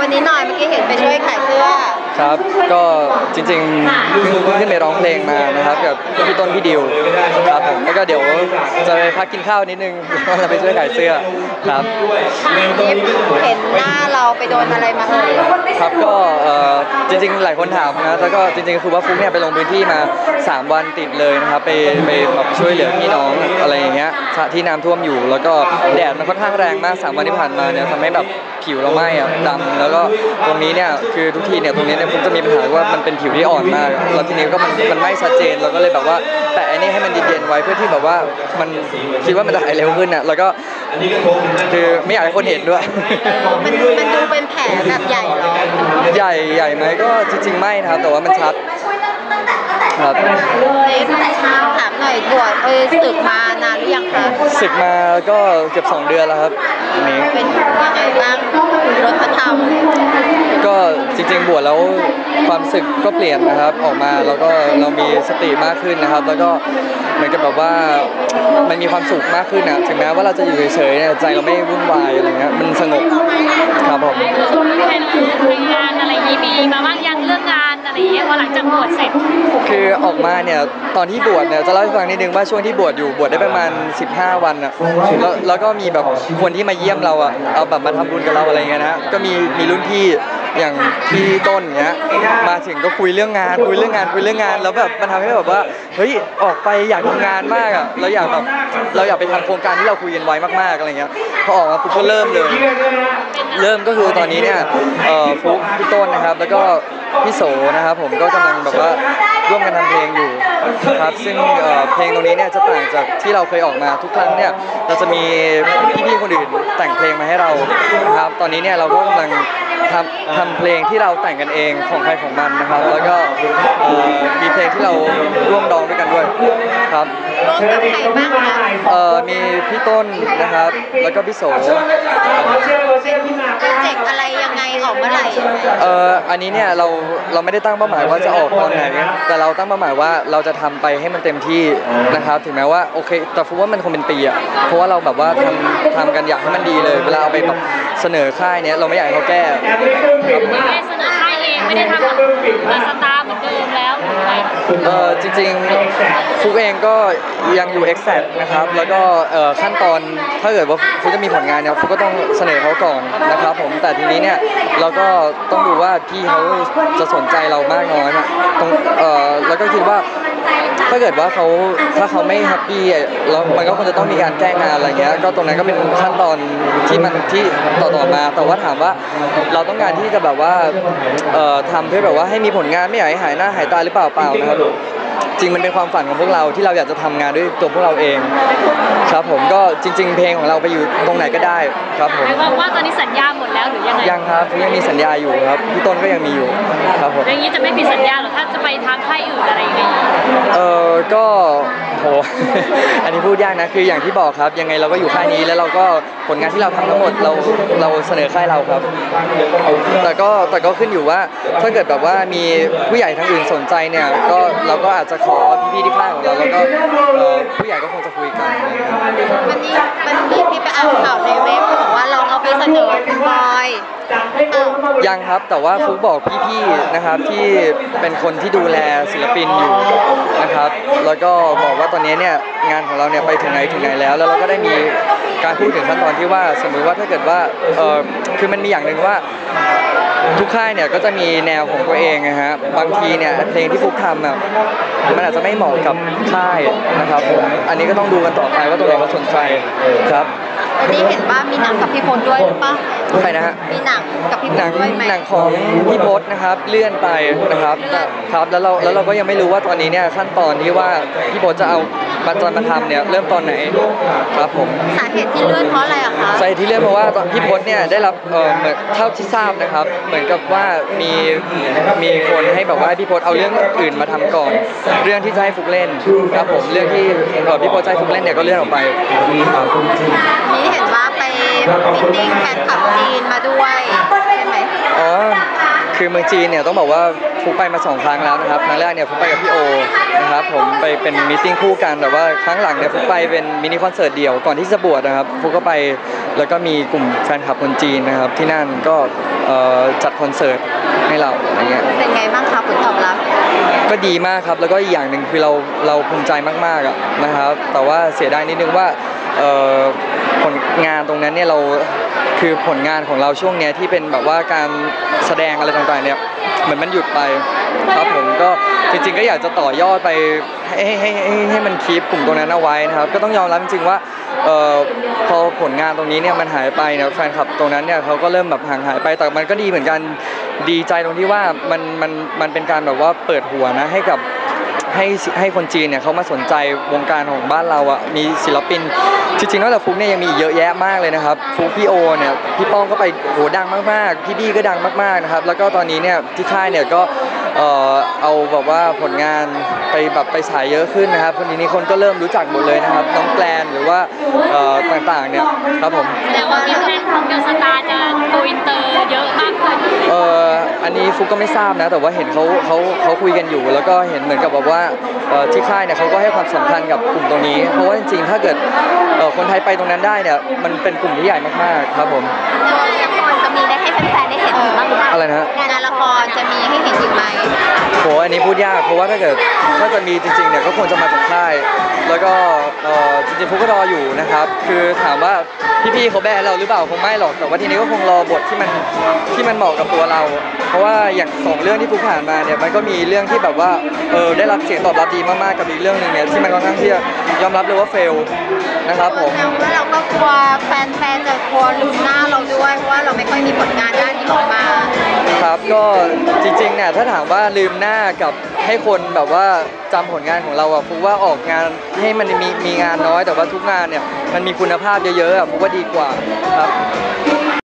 วันนี้หน่อยเมื่อกี้เห็นไปช่วยขายเสื้อครับก็จริงๆขึ้นไปร้องเพลงมานะครับกับพี่ต้นพี่ดิวครับผมแล้วก็เดี๋ยวจะไปพักกินข้าวนิดนึงก็จะไปช่วยขายเสื้อครับเห็นหน้าเราไปโดนอะไรมาครับก็จริงๆหลายคนถามนะแล้วก็จริงๆคือว่าฟุ๊กเนี่ยไปลงพื้นที่มา3วันติดเลยนะครับไปแบบช่วยเหลือพี่น้องอะไรอย่างเงี้ยที่น้ำท่วมอยู่แล้วก็แดดมันค่อนข้างแรงมาก3วันที่ผ่านมาเนี่ยทำให้แบบผิวเราไหม้อะดำแล้วก็ตรงนี้เนี่ยคือทุกทีเนี่ยตรงนี้เนี่ยผมจะมีปัญหาว่ามันเป็นผิวที่อ่อนมากแล้วทีนี้ก็มันไม่ชัดเจนเราก็เลยแบบว่าแต่อันนี้ให้มันเย็นๆไว้เพื่อที่แบบว่ามันคิดว่ามันจะหายเร็วขึ้นเนี่ยแล้วก็คือไม่อยากให้คนเห็นด้วยมันดูเป็นแผลแบบใหญ่หรอใหญ่ไหมก็จริงๆไม่นะครับแต่ว่ามันชัดครับตั้งแต่เช้าถามหน่อยบวชศึกมานานหรือยังคะศึกมาก็เกือบ2เดือนแล้วครับนี่เป็นยังไงบ้างรถพระธรรมก็จริงๆบวชแล้วความศึกก็เปลี่ยนนะครับออกมาแล้วก็เรามีสติมากขึ้นนะครับแล้วก็เหมือนกับแบบว่ามันมีความสุขมากขึ้นนะถึงแม้ว่าเราจะอยู่เฉยๆใจเราไม่วุ่นวายอะไรเงี้ยมันสงบครับผมช่วงนี้เป็นงานอะไรยีบีมาบ้างยังเลิกงานอะไรอย่างเงี้ยพอหลังจากบวชเสร็จคือออกมาเนี่ยตอนที่บวชเนี่ยจะเล่าให้ฟังนิดนึงว่าช่วงที่บวชอยู่บวชได้ประมาณ15วันอะแล้วก็มีแบบคนที่มาเยี่ยมเราอะเอาแบบมาทำบุญกับเราอะไรเงี้ยนะก็มีรุ่นพี่อย่างพี่ต้นเงี้ยมาถึงก็คุยเรื่องงานแล้วแบบมันทำให้แบบว่าเฮ้ยออกไปอยากทำงานมากอะเราอยากไปทำโครงการที่เราคุยกันไว้มากๆอะไรเงี้ยพอออกมาปุ๊บก็เริ่มก็คือตอนนี้เนี่ยฟุ๊กพี่ต้นนะครับแล้วก็พี่โสนะครับผมก็กำลังแบบว่าร่วมกันทำเพลงอยู่ครับซึ่งเพลงตรงนี้เนี่ยจะต่างจากที่เราเคยออกมาทุกครั้งเนี่ยเราจะมีพี่ๆคนอื่นแต่งเพลงมาให้เราครับตอนนี้เนี่ยเราก็กำลังทำเพลงที่เราแต่งกันเองของใครของมันนะครับแล้วก็มีเพลงที่เราร่วมร้องด้วยกันด้วยครับมีพี่ต้นนะครับแล้วก็พี่โสโปรเจกต์อะไรยังไงออกเมื่อไหร่อันนี้เนี่ยเราไม่ได้ตั้งเป้าหมายว่าจะออกตอนไหนแต่เราตั้งเป้าหมายว่าเราจะทำไปให้มันเต็มที่นะครับถึงแม้ว่าโอเคแต่ฟุ๊กว่ามันคงเป็นปีอะเพราะว่าเราแบบว่าทำกันอยากให้มันดีเลยเวลาเอาไปแบบเสนอค่ายเนี่ยเราไม่อยากให้เขาแก้เสนอค่ายเองไม่ได้ทำกับสตาร์เหมือนเดิมแล้วจริงๆฟุ๊กเองก็ยังอยู่ Exact นะครับแล้วก็ขั้นตอนถ้าเกิดว่าฟุ๊กจะมีผลงานเนี่ยฟุ๊กก็ต้องเสนอเขาก่อนนะครับผมแต่ทีนี้เนี่ยเราก็ต้องดูว่าพี่เขาจะสนใจเรามากน้อยนะแล้วก็คิดว่าถ้าเกิดว่าถ้าเขาไม่แฮปปี้แล้วมันก็คงจะต้องมีการแก้งานอะไรเงี้ยก็ตรงนั้นก็เป็นขั้นตอนที่ต่อมาแต่ว่าถามว่าเราต้องการที่จะแบบว่าทำเพื่อแบบว่าให้มีผลงานไม่อยากให้หายหน้าหายตาหรือเปล่านะครับจริงมันเป็นความฝันของพวกเราที่เราอยากจะทำงานด้วยตัวพวกเราเองครับผมก็จริงๆเพลงของเราไปอยู่ตรงไหนก็ได้ครับผมว่าตอนนี้สัญญาหมดแล้วหรือยังไงยังครับยังมีสัญญาอยู่ครับพี่ต้นก็ยังมีอยู่ครับผมอย่างนี้จะไม่ผิดสัญญาหรอถ้าจะไปทางค่ายอื่นอะไรอย่างเงี้ยก็โหอันนี้พูดยากนะคืออย่างที่บอกครับยังไงเราก็อยู่ค่ายนี้แล้วเราก็ผลงานที่เราทำทั้งหมดเราเสนอค่ายเราครับแต่ก็ขึ้นอยู่ว่าถ้าเกิดแบบว่ามีผู้ใหญ่ทางอื่นสนใจเนี่ยก็เราก็อาจจะขอพี่ที่ค่ายของเราแล้วก็ผู้ใหญ่ก็คงจะคุยกันวันนี้พี่ไปเอาข่าวในเว็บบอกว่าเราเอาไปเสนอคุณบอยยังครับแต่ว่าฟุ๊กบอกพี่ๆนะครับที่เป็นคนที่ดูแลศิลปินอยู่นะครับแล้วก็บอกว่าตอนนี้เนี่ยงานของเราเนี่ยไปถึงไหนแล้วเราก็ได้มีการพูดถึงขั้นตอนที่ว่าสมมติว่าถ้าเกิดว่าคือมันมีอย่างหนึ่งว่าทุกค่ายเนี่ยก็จะมีแนวของตัวเองนะฮะบางทีเนี่ยเพลงที่ฟุ๊กทำอ่ะมันอาจจะไม่เหมาะกับค่ายนะครับอันนี้ก็ต้องดูกันต่อไปว่าตัวไหนมันสนใจครับวันนี้เห็นว่ามีหนังกับพี่พจน์ด้วยหรือเปล่าใช่นะฮะมีหนังกับพี่พจน์ด้วยไหมหนังของพี่พจน์นะครับเลื่อนไปนะครับครับแล้วเราก็ยังไม่รู้ว่าตอนนี้เนี่ยขั้นตอนที่ว่าพี่พจน์จะเอามาตอนมาทำเนี่ยเริ่มตอนไหนครับผมสาเหตุที่เลื่อนเพราะอะไรอะคะสาเหตุที่เลื่อนเพราะว่าตอนพี่พจน์เนี่ยได้รับเท่าที่ทราบนะครับเหมือนกับว่ามีคนให้แบบว่าพี่พจน์เอาเรื่องอื่นมาทำก่อนเรื่องที่จะให้ฟุกเล่นครับผมเรื่องที่พี่พจน์จะให้ฟุกเล่นเนี่ยก็เลื่อนออกไปนี่เห็นว่าไปมิทติ้งแฟนคลับจีนมาด้วยใช่ไหมอ๋อคือเมืองจีนเนี่ยต้องบอกว่าฟุกไปมา2ครั้งแล้วนะครับครั้งแรกเนี่ยฟุกไปกับพี่โอนะครับผมไปเป็นมิทติ้งคู่กันแต่ว่าครั้งหลังเนี่ยฟุกไปเป็นมินิคอนเสิร์ตเดี่ยวก่อนที่จะบวชนะครับฟุกก็ไปแล้วก็มีกลุ่มแฟนคลับคนจีนนะครับที่นั่นก็ จัดคอนเสิร์ตให้เราอะไรเงี้ยเป็นไงบ้างคะผลตอบรับก็ดีมากครับแล้วก็อีกอย่างหนึ่งคือเราภูมิใจมากๆอ่ะนะครับแต่ว่าเสียดายนิดนึงว่าผลงานตรงนั้นเนี่ยเราคือผลงานของเราช่วงเนี้ยที่เป็นแบบว่าการแสดงอะไรต่างๆเนี่ยเหมือนมันหยุดไปครับผมก็จริงๆก็อยากจะต่อยอดไปให้มันคีปกลุ่มตรงนั้นเอาไว้นะครับก็ต้องยอมรับจริงๆว่าพอผลงานตรงนี้เนี่ยมันหายไปเนี่ยแฟนคลับตรงนั้นเนี่ยเขาก็เริ่มแบบห่างหายไปแต่มันก็ดีเหมือนกันดีใจตรงที่ว่ามันเป็นการแบบว่าเปิดหัวนะให้กับให้คนจีนเนี่ยเขามาสนใจวงการของบ้านเราอ่ะมีศิลปินจริงๆแล้วแต่ฟุกเนี่ยยังมีเยอะแยะมากเลยนะครับฟุกพี่โอเนี่ยพี่ป้องก็ไปโหดังมากๆพี่บี้ก็ดังมากๆนะครับแล้วก็ตอนนี้เนี่ยที่ค่ายเนี่ยก็เอาแบบว่าผลงานไปแบบไปฉายเยอะขึ้นนะครับคนนี้คนก็เริ่มรู้จักหมดเลยนะครับน้องแกลนหรือว่าต่างๆเนี่ยครับผมแต่ว่าแฟนของเดอะสตาร์จะโกอินเตอร์เยอะมากเลยอันนี้ฟุกก็ไม่ทราบนะแต่ว่าเห็นเขาคุยกันอยู่แล้วก็เห็นเหมือนกับแบบว่าที่ค่ายเนี่ยเขาก็ให้ความสำคัญกับกลุ่มตรงนี้เพราะว่าจริงๆถ้าเกิดคนไทยไปตรงนั้นได้เนี่ยมันเป็นกลุ่มที่ใหญ่มากๆครับผมมีได้ให้แฟนๆได้เห็นบ้างหรือเปล่าอะไรนะงานละครจะมีให้เห็นอีกไหมโหอันนี้พูดยากเพราะว่าถ้าจะมีจริงๆเนี่ยก็ควรจะมาจากค่ายแล้วก็จริงๆพวกก็รออยู่นะครับคือถามว่าพี่ๆเขาแบนเราหรือเปล่าคงไม่หรอกแต่ว่าทีนี้ก็คงรอบทที่มันเหมาะกับตัวเราเพราะว่าอย่างสองเรื่องที่ผ่านมาเนี่ยมันก็มีเรื่องที่แบบว่าได้รับเสียงตอบรับดีมากๆกับอีกเรื่องนึงเนี่ยที่มันค่อนข้างที่จะยอมรับเลยว่าเฟลนะครับผมแล้วเราก็กลัวแฟนๆจะกลัวลืมหน้าเราด้วยเพราะว่าเราไม่ค่อยมีผลงานด้านนี้ออกมาครับก็จริงๆเนี่ยถ้าถามว่าลืมหน้ากับให้คนแบบว่าจำผลงานของเราอะผมว่าออกงานให้มันมีงานน้อยแต่ว่าทุกงานเนี่ยมันมีคุณภาพเยอะๆอะผมว่าดีกว่าครับ